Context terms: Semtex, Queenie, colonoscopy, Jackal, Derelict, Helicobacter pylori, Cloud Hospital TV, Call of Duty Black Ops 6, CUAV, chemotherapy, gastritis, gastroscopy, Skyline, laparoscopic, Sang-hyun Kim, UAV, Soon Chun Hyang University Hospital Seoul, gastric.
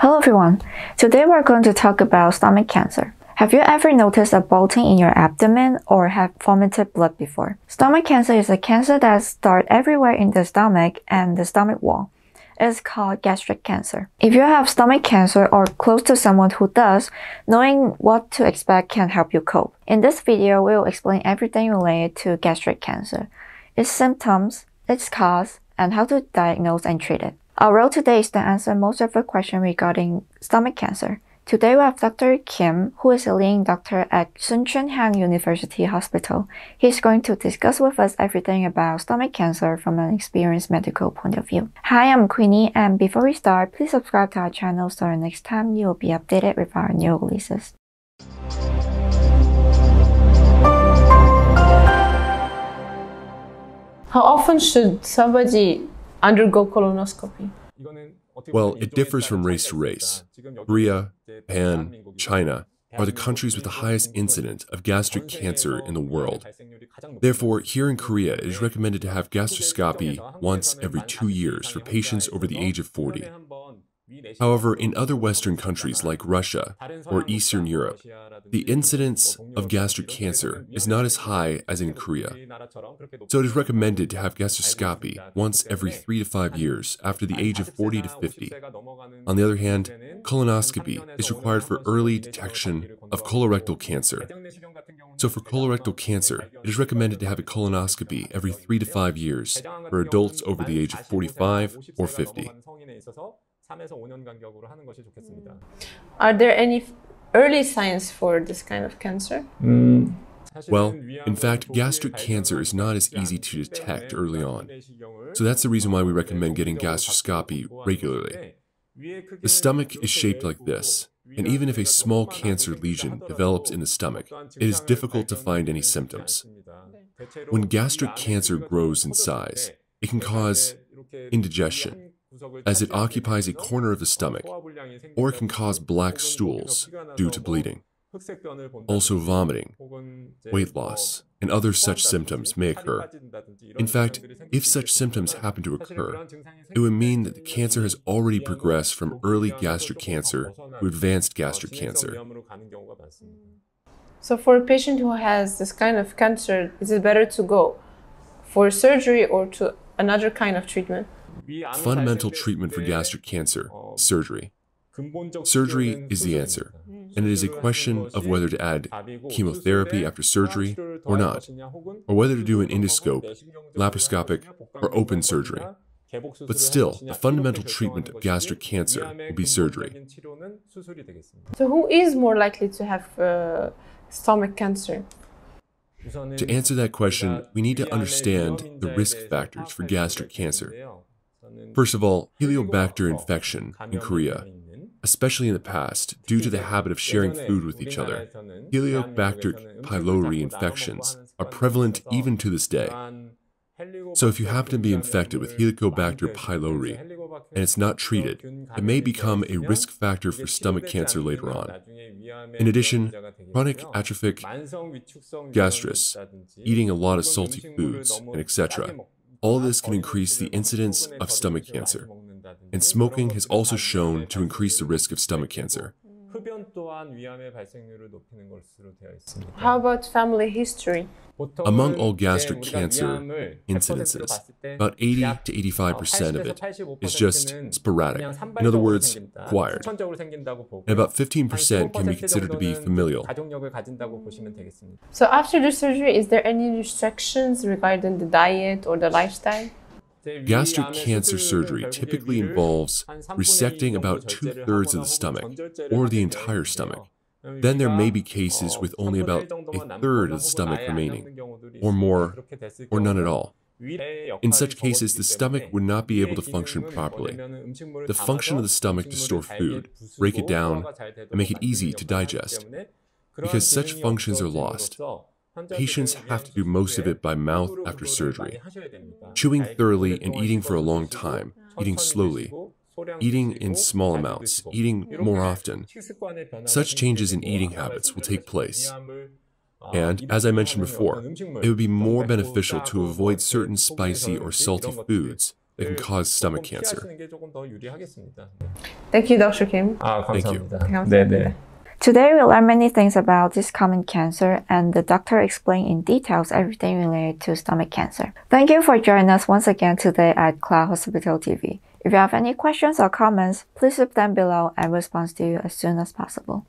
Hello everyone, today we're going to talk about stomach cancer. Have you ever noticed a bloating in your abdomen or have vomited blood before? Stomach cancer is a cancer that starts everywhere in the stomach and the stomach wall. It's called gastric cancer. If you have stomach cancer or close to someone who does, knowing what to expect can help you cope. In this video, we will explain everything related to gastric cancer, its symptoms, its cause, and how to diagnose and treat it. Our role today is to answer most of the questions regarding stomach cancer. Today we have Dr. Kim, who is a leading doctor at Soon Chun Hyang University Hospital. He's going to discuss with us everything about stomach cancer from an experienced medical point of view. Hi, I'm Queenie, and before we start, please subscribe to our channel so next time you will be updated with our new releases. How often should somebody undergo colonoscopy? Well, it differs from race to race. Korea, Japan, China are the countries with the highest incidence of gastric cancer in the world. Therefore, here in Korea, it is recommended to have gastroscopy once every 2 years for patients over the age of 40. However, in other Western countries like Russia or Eastern Europe, the incidence of gastric cancer is not as high as in Korea. So it is recommended to have gastroscopy once every 3 to 5 years after the age of 40 to 50. On the other hand, colonoscopy is required for early detection of colorectal cancer. So for colorectal cancer, it is recommended to have a colonoscopy every 3 to 5 years for adults over the age of 45 or 50. Are there any early signs for this kind of cancer? Well, in fact, gastric cancer is not as easy to detect early on. So that's the reason why we recommend getting gastroscopy regularly. The stomach is shaped like this, and even if a small cancer lesion develops in the stomach, it is difficult to find any symptoms. When gastric cancer grows in size, it can cause indigestion, as it occupies a corner of the stomach, or it can cause black stools due to bleeding. Also vomiting, weight loss, and other such symptoms may occur. In fact, if such symptoms happen to occur, it would mean that the cancer has already progressed from early gastric cancer to advanced gastric cancer. So for a patient who has this kind of cancer, is it better to go for surgery or to another kind of treatment? Fundamental treatment for gastric cancer is surgery. Surgery is the answer, and it is a question of whether to add chemotherapy after surgery or not, or whether to do an endoscope, laparoscopic, or open surgery. But still, the fundamental treatment of gastric cancer will be surgery. So who is more likely to have stomach cancer? To answer that question, we need to understand the risk factors for gastric cancer. First of all, Helicobacter infection in Korea, especially in the past, due to the habit of sharing food with each other. Helicobacter pylori infections are prevalent even to this day. So if you happen to be infected with Helicobacter pylori and it's not treated, it may become a risk factor for stomach cancer later on. In addition, chronic atrophic gastritis, eating a lot of salty foods, and etc. All this can increase the incidence of stomach cancer, and smoking has also shown to increase the risk of stomach cancer. How about family history? Among all gastric cancer incidences, about 80 to 85% of it is just sporadic, in other words, acquired, and about 15% can be considered to be familial. So after the surgery, is there any restrictions regarding the diet or the lifestyle? Gastric cancer surgery typically involves resecting about 2/3 of the stomach, or the entire stomach. Then there may be cases with only about 1/3 of the stomach remaining, or more, or none at all. In such cases, the stomach would not be able to function properly. The function of the stomach to store food, break it down, and make it easy to digest. Because such functions are lost, patients have to do most of it by mouth after surgery. Chewing thoroughly and eating for a long time, eating slowly, eating in small amounts, eating more often. Such changes in eating habits will take place. And, as I mentioned before, it would be more beneficial to avoid certain spicy or salty foods It can cause stomach cancer. Thank you, Dr. Kim. Thank you. Today we learned many things about this common cancer, and the doctor explained in details everything related to stomach cancer. Thank you for joining us once again today at Cloud Hospital TV. If you have any questions or comments, please leave them below and we'll respond to you as soon as possible.